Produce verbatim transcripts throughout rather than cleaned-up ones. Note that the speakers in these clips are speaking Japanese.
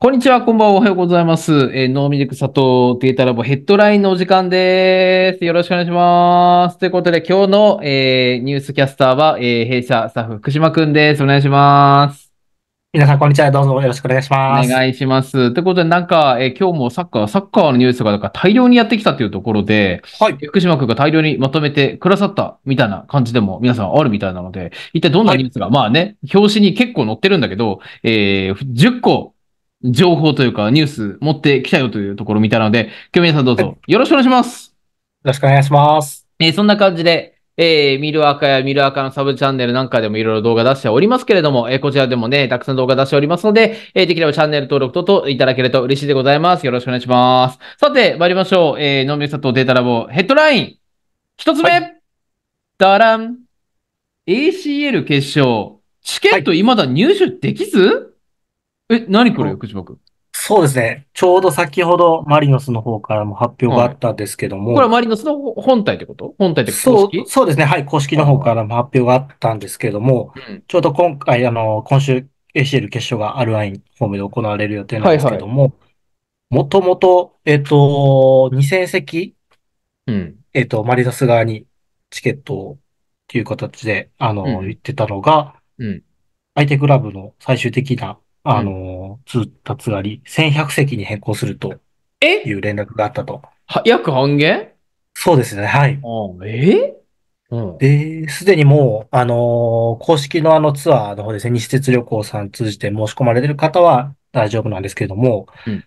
こんにちは、こんばんは、おはようございます。えー、ノーミルク佐藤データラボヘッドラインのお時間です。よろしくお願いします。ということで、今日の、えー、ニュースキャスターは、えー、弊社スタッフ福島くんです。お願いします。皆さん、こんにちは。どうぞよろしくお願いします。お願いします。ということで、なんか、えー、今日もサッカー、サッカーのニュースがなんか大量にやってきたというところで、はい、福島くんが大量にまとめてくださったみたいな感じでも皆さんあるみたいなので、一体どんなニュースが、はい、まあね、表紙に結構載ってるんだけど、えー、じゅっこ、情報というかニュース持ってきたよというところみたいなので、今日皆さんどうぞよろしくお願いします。よろしくお願いします。えー、そんな感じで、えー、ミルアカやミルアカのサブチャンネルなんかでもいろいろ動画出しておりますけれども、えー、こちらでもね、たくさん動画出しておりますので、えー、できればチャンネル登録等々いただけると嬉しいでございます。よろしくお願いします。さて、参りましょう。えー、ノーミルク佐藤データラボヘッドライン。一つ目、はい、ダラン。エーシーエル 決勝。チケット未だ入手できず、はいえ、何これ、福島君。そうですね。ちょうど先ほどマリノスの方からも発表があったんですけども。はい、これはマリノスの本体ってこと本体って公式そう、そうですね。はい。公式の方からも発表があったんですけども、うん、ちょうど今回、あの、今週 エーシーエル 決勝がアルアインホームで行われる予定なんですけども、もともと、えっと、にせんせき、うん、えっと、マリノス側にチケットをっていう形で、あの、うん、言ってたのが、うん、相手クラブの最終的なあの、通達があり、せんひゃくせきに変更するという連絡があったと。は、約半減？そうですね、はい。えうん、で、すでにもう、あのー、公式のあのツアーの方ですね、西鉄旅行さん通じて申し込まれてる方は大丈夫なんですけれども、うん、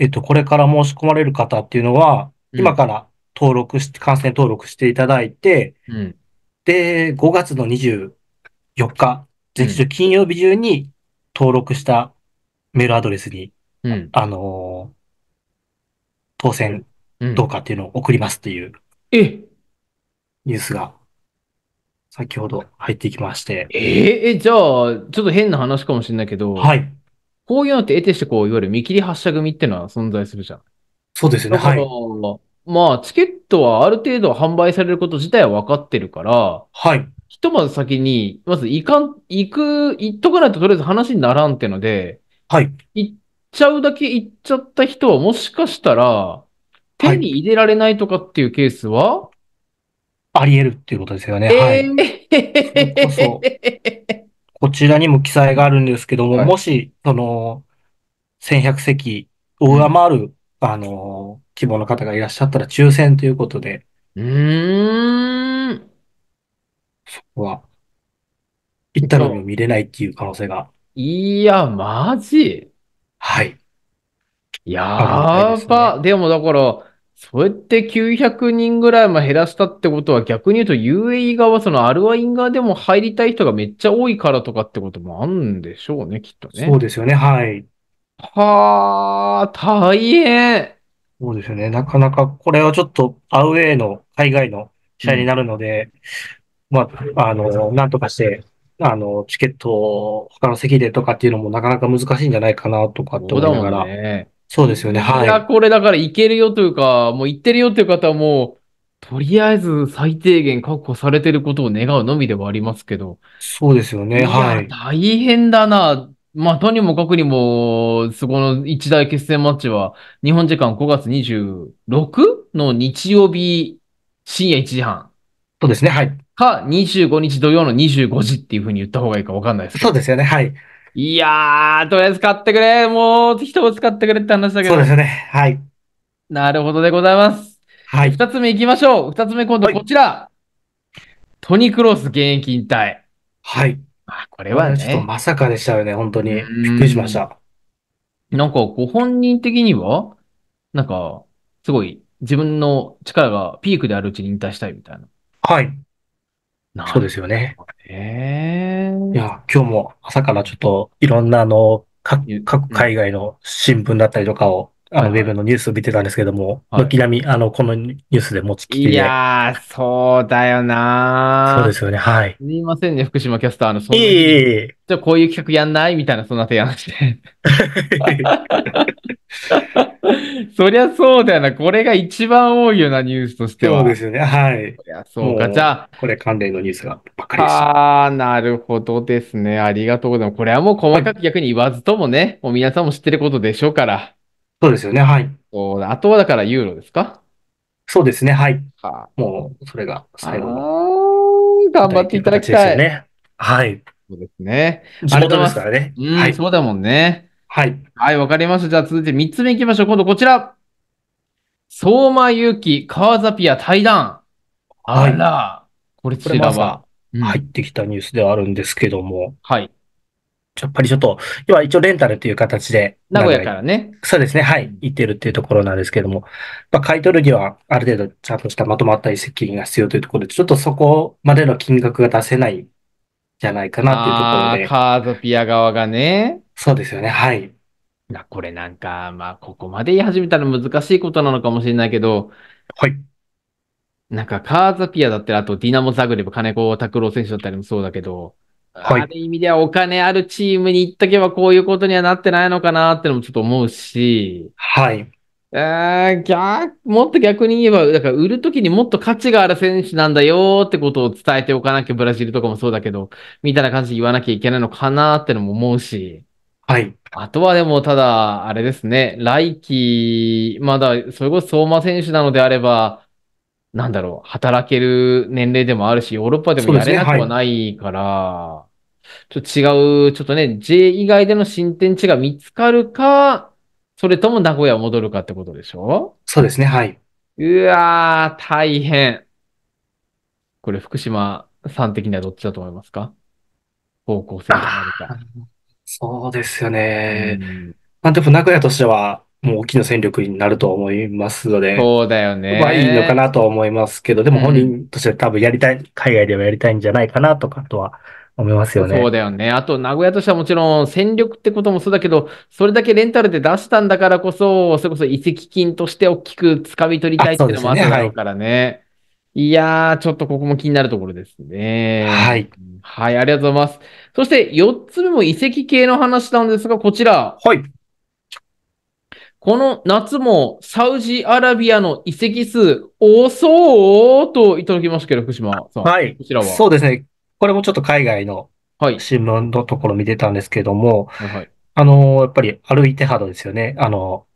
えっと、これから申し込まれる方っていうのは、今から登録して、観戦登録していただいて、うん、で、ごがつのにじゅうよっか、前日金曜日中に、うん登録したメールアドレスに、うん、あのー、当選どうかっていうのを送りますっていう、えニュースが、先ほど入ってきまして。えー、え、じゃあ、ちょっと変な話かもしれないけど、はい。こういうのって得てして、こう、いわゆる見切り発車組っていうのは存在するじゃん。そうですよね、はい。まあ、チケットはある程度販売されること自体は分かってるから、はい。ひとまず先に、まず行かん、行く、行っとかないととりあえず話にならんってので、はい。行っちゃうだけ行っちゃった人はもしかしたら、手に入れられないとかっていうケースは、はい、あり得るっていうことですよね。えー、はい。それこそ、こちらにも記載があるんですけども、はい、もし、その、せんひゃくせきを上回る、うん、あの、希望の方がいらっしゃったら抽選ということで。うーん。そこは、行ったのに見れないっていう可能性が。いや、マジ？はい。やーば。でもだから、そうやってきゅうひゃくにんぐらいも減らしたってことは逆に言うと ユーエーイー 側、そのアルワイン側でも入りたい人がめっちゃ多いからとかってこともあるんでしょうね、きっとね。そうですよね、はい。はー、大変。そうですよね、なかなかこれはちょっとアウェーの海外の試合になるので、うんまあ、あの、なんとかして、あの、チケットを他の席でとかっていうのもなかなか難しいんじゃないかなとかって思いながら。そうだもんね。そうですよね。はい。いや、これだから行けるよというか、もう行ってるよという方はもう、とりあえず最低限確保されてることを願うのみではありますけど。そうですよね。はい。大変だな。まあ、とにもかくにも、そこの一大決戦マッチは、日本時間ごがつにじゅうろくにちの日曜日深夜いちじはん。そうですね。はい。か、にじゅうごにち土曜のにじゅうごじっていう風に言った方がいいか分かんないですけど。そうですよね、はい。いやー、とりあえず買ってくれ、もう、人を使ってくれって話だけど。そうですよね、はい。なるほどでございます。はい。二つ目行きましょう。二つ目今度こちら。はい、トニ・クロス現役引退。はい。あ、これはね。ちょっとまさかでしたよね、本当に。びっくりしました。なんか、ご本人的には、なんか、すごい、自分の力がピークであるうちに引退したいみたいな。はい。そうですよね。えー、いや、今日も朝からちょっといろんなあの、各海外の新聞だったりとかをあのウェブのニュースを見てたんですけども、はい、軒並み、あの、このニュースで持ちきりで。いやー、そうだよなー。そうですよね、はい。すいませんね、福島キャスターの、その、いいいいじゃあこういう企画やんないみたいな、そんな提案して。そりゃそうだよな、これが一番多いよな、ニュースとしては。そうですよね、はい。そりゃそうか、じゃあ。これ関連のニュースがばっかりでした。ああ、なるほどですね。ありがとうございます。これはもう細かく逆に言わずともね、もう皆さんも知ってることでしょうから。そうですよね、はい。あとはだからユーロですか？そうですね、はい。はあ、もう、それが最後の。頑張っていただきたい。ですよね。はい。そうですね。地元ですからね。うん、はい、そうだもんね。はい。はい、わかりました。じゃあ続いてみっつめいきましょう。今度こちら。相馬勇紀、川ザピア対談。あら、はい、これこちらは。入ってきたニュースではあるんですけども。うん、はい。やっぱりちょっと、要は一応レンタルという形で。名古屋からね。そうですね。はい。行ってるっていうところなんですけども。まあ、買い取るには、ある程度ちゃんとしたまとまった移籍金が必要というところで、ちょっとそこまでの金額が出せないんじゃないかなっていうところで。ああ、カーゾピア側がね。そうですよね。はい。これなんか、まあ、ここまで言い始めたら難しいことなのかもしれないけど。はい。なんか、カーゾピアだったり、あとディナモ・ザグレブ、金子拓郎選手だったりもそうだけど、はい、ある意味ではお金あるチームに行っとけばこういうことにはなってないのかなってのもちょっと思うし。はい。えー、もっと逆に言えば、だから売るときにもっと価値がある選手なんだよってことを伝えておかなきゃ、ブラジルとかもそうだけど、みたいな感じで言わなきゃいけないのかなってのも思うし。はい。あとはでも、ただ、あれですね、来季、まだ、それこそ相馬選手なのであれば、なんだろう、働ける年齢でもあるし、ヨーロッパでもやれなくはないから、はい、ちょっと違う、ちょっとね、J 以外での新天地が見つかるか、それとも名古屋戻るかってことでしょ？そうですね、はい。うわー、大変。これ、福島さん的にはどっちだと思いますか？方向性となるか。そうですよね。うん、まあでも名古屋としては、もう大きな戦力になると思いますので。そうだよね。まあいいのかなと思いますけど、でも本人としては多分やりたい、うん、海外ではやりたいんじゃないかなとかとは思いますよね。そうだよね。あと名古屋としてはもちろん戦力ってこともそうだけど、それだけレンタルで出したんだからこそ、それこそ移籍金として大きく掴み取りたいっていうのもあるだろうからね。ね、はい、いやー、ちょっとここも気になるところですね。はい。はい、ありがとうございます。そしてよっつめも移籍系の話なんですが、こちら。はい。この夏もサウジアラビアの移籍数多そうといただきましたけど、福島さん。はい。こちらは。そうですね。これもちょっと海外の新聞のところ見てたんですけども、はいはい、あの、やっぱりアルイテハドですよね。あの、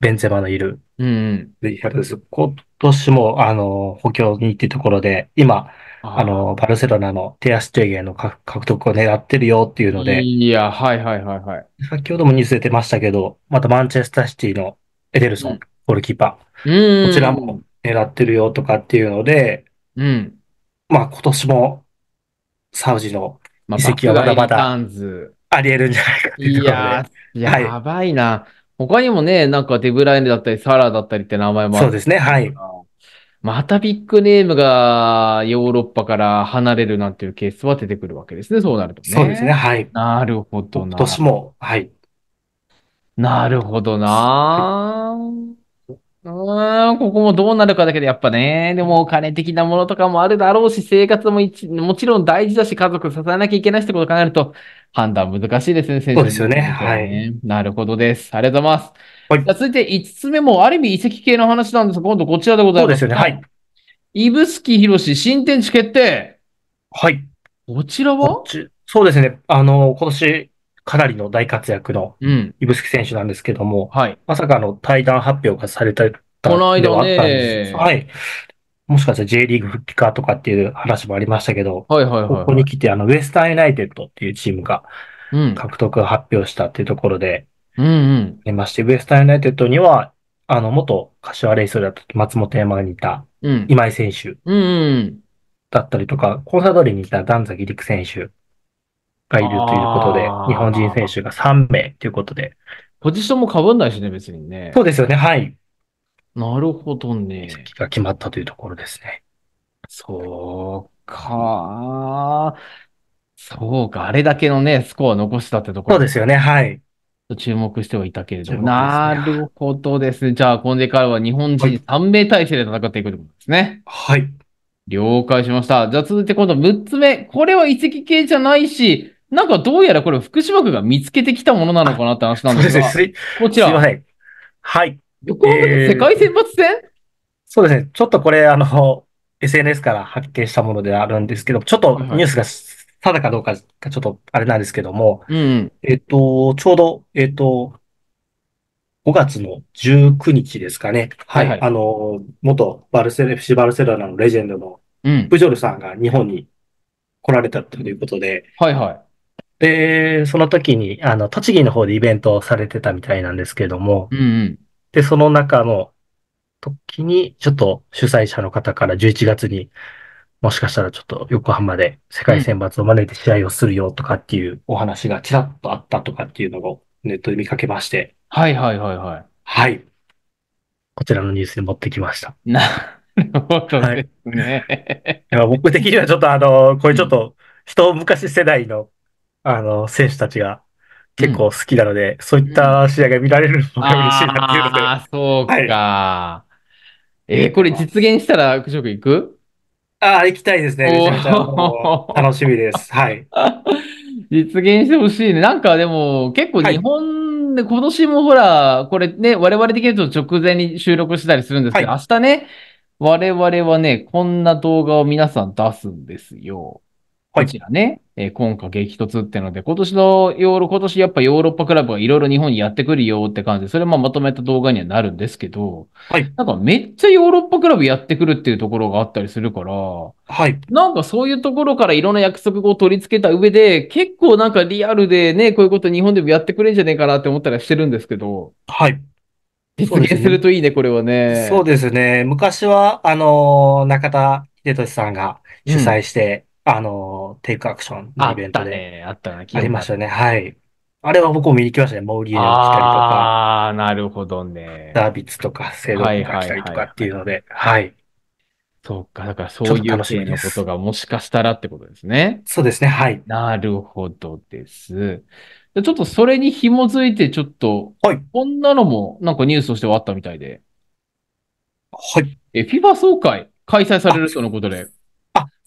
ベンゼマのいる。うん、うん。今年も、あの、補強にっていうところで、今、あの、バルセロナのテア・ステーゲンの獲得を狙ってるよっていうので。いや、はいはいはいはい。先ほどもニュース出てましたけど、またマンチェスターシティのエデルソン、ゴールキーパー。うん、こちらも狙ってるよとかっていうので、うん、まあ今年もサウジの移籍はまだまだあり得るんじゃないかっていうところで。いやー、やばいな。他にもね、なんかデブライネだったり、サラだったりって名前もある。そうですね、はい。またビッグネームがヨーロッパから離れるなんていうケースは出てくるわけですね。そうなるとね。そうですね。はい。なるほどな。今年も、はい。なるほどな。うん、ここもどうなるかだけど、やっぱね、でもお金的なものとかもあるだろうし、生活も一もちろん大事だし、家族支えなきゃいけないってことを考えると、判断難しいですね、先生。そうですよね。はい。なるほどです。ありがとうございます。はい、続いていつつめも、ある意味移籍系の話なんですが、今度こちらでございます。そうですよね。はい。指宿博、新天地決定。はい。こちらはちそうですね。あの、今年、かなりの大活躍の、指宿選手なんですけども、うん、はい、まさかの対談発表がされたのではあったんです。はい。もしかしたら J リーグ復帰かとかっていう話もありましたけど、ここに来て、あの、ウェスタンユナイテッドっていうチームが、獲得を発表したっていうところで、うんうん、出まして、ウェスタンユナイテッドには、あの、元柏レイソルだった松本山にいた、今井選手だったりとか、コンサドリにいた段崎陸選手、がいるということで、日本人選手がさんめいということで。ポジションも被んないしね、別にね。そうですよね、はい。なるほどね。移籍が決まったというところですね。そうか。そうか、あれだけのね、スコアを残したってところ。そうですよね、はい。注目してはいたけれども、ね、なるほどですね。じゃあ、今度からは日本人さんめい体制で戦っていくということですね。はい。了解しました。じゃあ、続いて今度むっつめ。これは移籍系じゃないし、なんかどうやらこれ福島区が見つけてきたものなのかなって話なんですが、こちら。すいません。はい。横浜の世界選抜戦、えー、そうですね。ちょっとこれ、あの、エスエヌエス から発見したものであるんですけど、ちょっとニュースが定かどうか、ちょっとあれなんですけども、うんうん、えっと、ちょうど、えっと、ごがつのじゅうくにちですかね。はい。はいはい、あの、元バルセロ、エフシー バルセロナのレジェンドのプジョルさんが日本に来られたということで、うん、はいはい。で、その時に、あの、栃木の方でイベントをされてたみたいなんですけども、うんうん、で、その中の時に、ちょっと主催者の方からじゅういちがつに、もしかしたらちょっと横浜で世界選抜を招いて試合をするよとかっていうお話がちらっとあったとかっていうのをネットで見かけまして。はいはいはいはい。はい。こちらのニュースに持ってきました。なるほどですね。はい、僕的にはちょっとあの、これちょっと一昔世代のあの、選手たちが結構好きなので、うん、そういった試合が見られるのが嬉しいなっていうので。ああ、そうか。はい、えー、これ実現したら、福島行く？ああ、行きたいですね。めちゃめちゃ楽しみです。はい。実現してほしいね。なんかでも、結構日本で、はい、今年もほら、これね、我々的に言うと直前に収録したりするんですけど、はい、明日ね、我々はね、こんな動画を皆さん出すんですよ。こちらね、はい、えー、今回激突ってので、今年のヨーロ、今年やっぱヨーロッパクラブがいろいろ日本にやってくるよって感じで、それもまとめた動画にはなるんですけど、はい。なんかめっちゃヨーロッパクラブやってくるっていうところがあったりするから、はい。なんかそういうところからいろんな約束を取り付けた上で、結構なんかリアルでね、こういうこと日本でもやってくれんじゃねえかなって思ったりしてるんですけど、はい。実現するといいね、これはね。そうですね。昔は、あのー、中田英寿さんが主催して、うん、あの、テイクアクションのイベントで。あったね、あったね、ありましたね。はい。あれは僕も見に来ましたね。モーリーネを来たりとか。ああ、なるほどね。ダービッツとか、セドンが来たりとかっていうので。はい。そうか、だからそういう系のことがもしかしたらってことですね。そうですね、はい。なるほどです。ちょっとそれに紐づいて、ちょっと、はい、こんなのもなんかニュースとしてはあったみたいで。はい。え、フィファ 総会開催されるとのことで。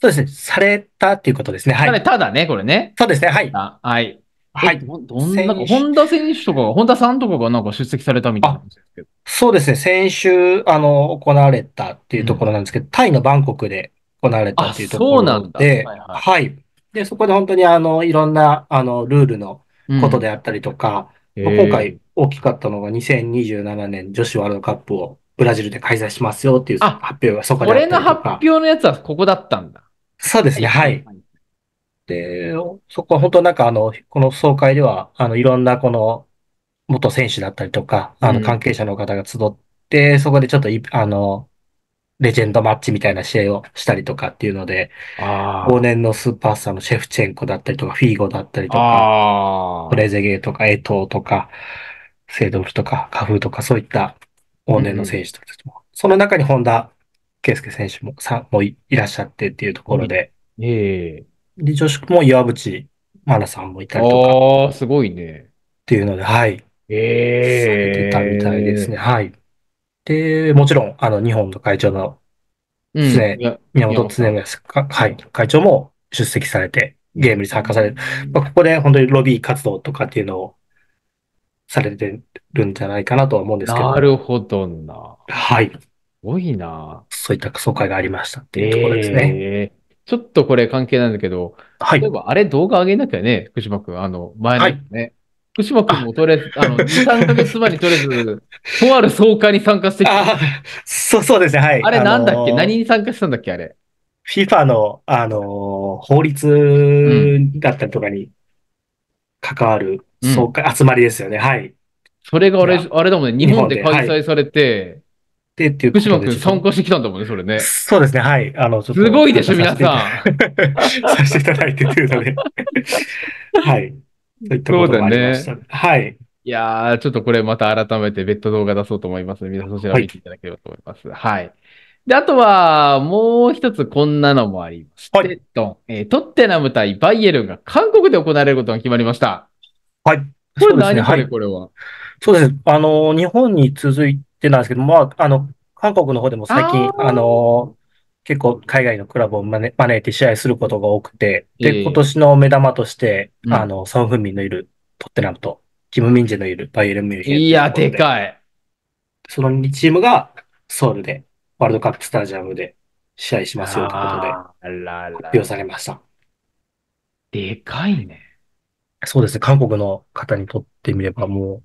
そうですね。されたっていうことですね。はい。ただね、これね。そうですね。はい。はい。はい。どんな、本田選手とか、本田さんとかがなんか出席されたみたいなんですけど。そうですね。先週、あの、行われたっていうところなんですけど、うん、タイのバンコクで行われたっていうところで。そうなんだ。はい、はい。はい。で、そこで本当にあの、いろんな、あの、ルールのことであったりとか、うん、今回大きかったのがにせんにじゅうななねん女子ワールドカップをブラジルで開催しますよっていう発表がそこであったりとか。俺の発表のやつはここだったんだ。そうですね、はい。で、そこは本当なんかあの、この総会では、あの、いろんなこの、元選手だったりとか、あの、関係者の方が集って、うん、そこでちょっと、あの、レジェンドマッチみたいな試合をしたりとかっていうので、往年のスーパースターのシェフチェンコだったりとか、フィーゴだったりとか、プレゼゲーとか、エトーとか、セイドルとか、カフーとか、そういった往年の選手たちも、うん、その中に本田、圭佑選手もさんも い, いらっしゃってっていうところで、えー、で女子も岩渕真奈さんもいたりとか、ああ、すごいね。っていうので、はい。ええー。されてたみたいですね。はい。で、もちろん、あの、日本の会長の、ね、うん、宮本常康、はい、会長も出席されて、ゲームに参加される。まあ、ここで本当にロビー活動とかっていうのをされてるんじゃないかなとは思うんですけど。なるほどな。はい。すごいな。そういった総会がありましたっていうところですね。えー、ちょっとこれ関係なんだけど、はい、例えばあれ動画上げなきゃね、福島くん、あの、前のね、はい、福島くんもとりあえず、あの、に、さんかげつまえにとりあえず、とある総会に参加してきた。そうそうですね、はい。あれなんだっけ、あのー、何に参加したんだっけ、あれ。フィファ の、あのー、法律だったりとかに関わる総会、うん、集まりですよね、はい。それがあれ、あれだもんね、日本で開催されて、はいでっていう福島君参加してきたんだもんね、それね。そうですね、はい。あの、ちょっと。すごいでしょ、皆さん。させていただいてというので。はい。そういったこともありました。そうだね。はい。いやー、ちょっとこれまた改めて別途動画出そうと思いますので、皆さんそちら見ていただければと思います。はい。はい、で、あとは、もう一つこんなのもありまして、はい、えー、トッテナム対バイエルンが韓国で行われることが決まりました。はい。これそうです何ね。こはれ、い。これは。そうです。あの、日本に続いてなんですけど、まあ、あの、韓国の方でも最近、ああの、結構海外のクラブを招、招いて試合することが多くて、あ、で、今ええ、年の目玉として、うあん。の、ソン・フンミンのいるトッテナムと、キム・ミンジェのいるバイエルン・ミュンヘンいというや、ところでで、かい。そのにチームがソウルで、ワールドカップスタジアムで試合しますよということで、あら発表らされまら。した。でかいね。そうですね。韓国の方にとってみれば、もう、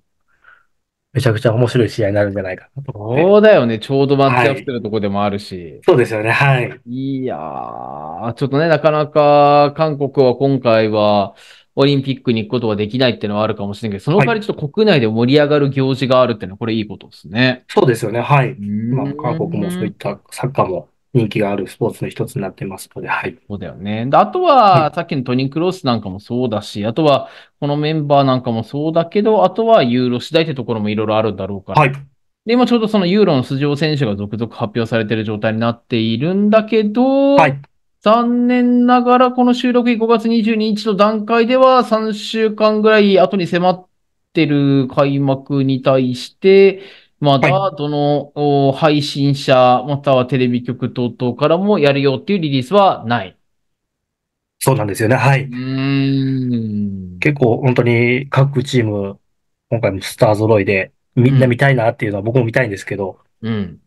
めちゃくちゃ面白い試合になるんじゃないかなと思って。そうだよね。ちょうどマッはチアップしい。てるとこでもあるし。そうですよね。はい。いやー、ちょっとね、なかなか韓国は今回はオリンピックに行くことはできないっていうのはあるかもしれないけど、そのは代わい。りちょっと国内で盛り上がる行事があるっていうのはこれいいことですね。そうですよね。はい。う今、韓国もそうーいっん。たサッカーも人気があるスポーツの一つになっていますので、はい。そうだよね。で、あとはい。は、さっきのトニー・クロスなんかもそうだし、あとは、このメンバーなんかもそうだけど、あとはユーロ次第ってところもいろいろあるだろうかはら。い。で、今ちょうどそのユーロの出場選手が続々発表されている状態になっているんだけはど、い。残念ながらこの収録日ごがつにじゅうににちの段階ではさんしゅうかんぐらい後に迫ってる開幕に対して、まはい。だどのお配信者またはテレビ局等々からもやるよっていうリリースはない。そうなんですよね。はうい。ーん。結構本当に各チーム、今回もスター揃いで、みうんな見ん。たいなっていうのは僕も見たいんですけど、うん。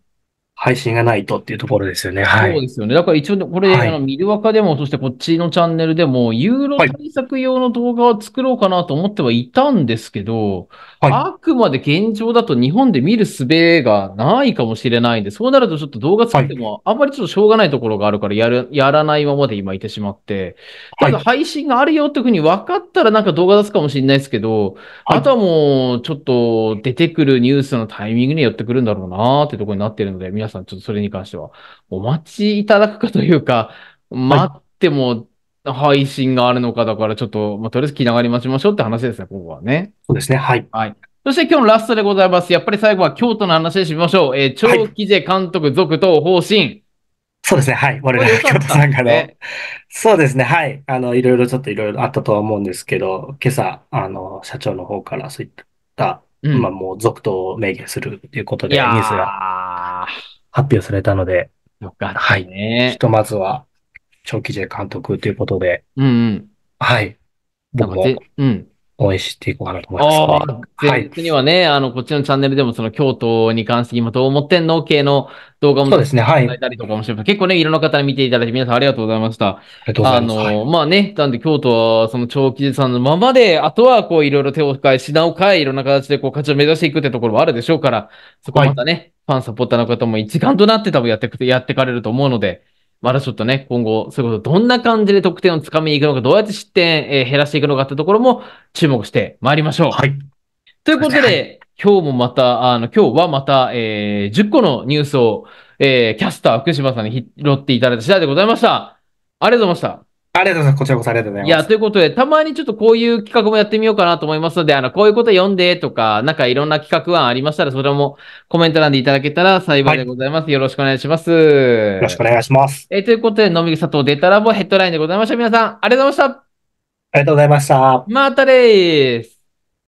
配信がないとっていうところですよね。はそうい。ですよね。だから一応ね、これ、はあの、い。ミルワカでも、そしてこっちのチャンネルでも、ユーロはい。対策用の動画を作ろうかなと思ってはいたんですけど、はい。あくまで現状だと日本で見る術がないかもしれないんで、そうなるとちょっと動画は作ってい。も、あんまりちょっとしょうがないところがあるから、やる、やらないままで今いてしまって、たはだい。配信があるよっていうふうに分かったらなんか動画出すかもしれないですけど、はあい。とはもう、ちょっと出てくるニュースのタイミングによってくるんだろうなーってところになっているので、皆さんちょっとそれに関してはお待ちいただくかというか、はい。待っても配信があるのかだからちょっと、まあ、とりあえず気長に待ちましょうって話ですね、ここはね。そうですね。はい。はい。そして今日のラストでございます。やっぱり最後は京都の話でしましょう。えー、は長い。期勢監督続投方針。そうですね。はい。我これら良か京っ都たんさでんすがの、ね。そうですね。はい。あの、いろいろちょっといろいろあったとは思うんですけど、今朝、あの、社長の方からそういった、うまあん。もう続投を明言するということいで、ニュースがや発表されたので、ー、よかっはたい。ひね。とまずは、長期 J 監督ということで、うんうん。はい。なん僕かもぜ、うん。応援していこうかなと思いますあね。あ、前はい。日にはね、あの、こっちのチャンネルでもその京都に関して今どう思ってんの系の動画もそう出でさすね。せていはただい。いたりとかもしてます、結構ね、いろんな方に見ていただいて皆さんありがとうございました。ありがとうござあいます。はの、い。まあね、なんで京都はその長期さんのままで、あとはこういろいろ手を変え、品を変え、いろんな形でこう価値を目指していくってところはあるでしょうから、そこはまい。たね、ファンサポーターの方も一丸となって多分やってく、やってかれると思うので、まだちょっとね、今後、そういうこと、どんな感じで得点をつかみに行くのか、どうやって失点、えー減らしていくのかってところも注目してまいりましょはう。い。というそうでこすね。とはい。で、今日もまた、あの、今日はまた、えーじゅっこのニュースを、えーキャスター、福島さんに拾っていただいた次第でございました。ありがとうございました。ありがとうございます。こちらこそありがとうございいまや、とす。いうことで、たまにちょっとこういう企画もやってみようかなと思いますので、あの、こういうこと読んでとか、なんかいろんな企画案ありましたら、それもコメント欄でいただけたら幸はい。いでよございます。よろしくお願いします。ろしくお願いします。えーということで、飲み草とデータラボヘッドラインでございました。皆さん、ありがとうございました。ありがとうございました。またです。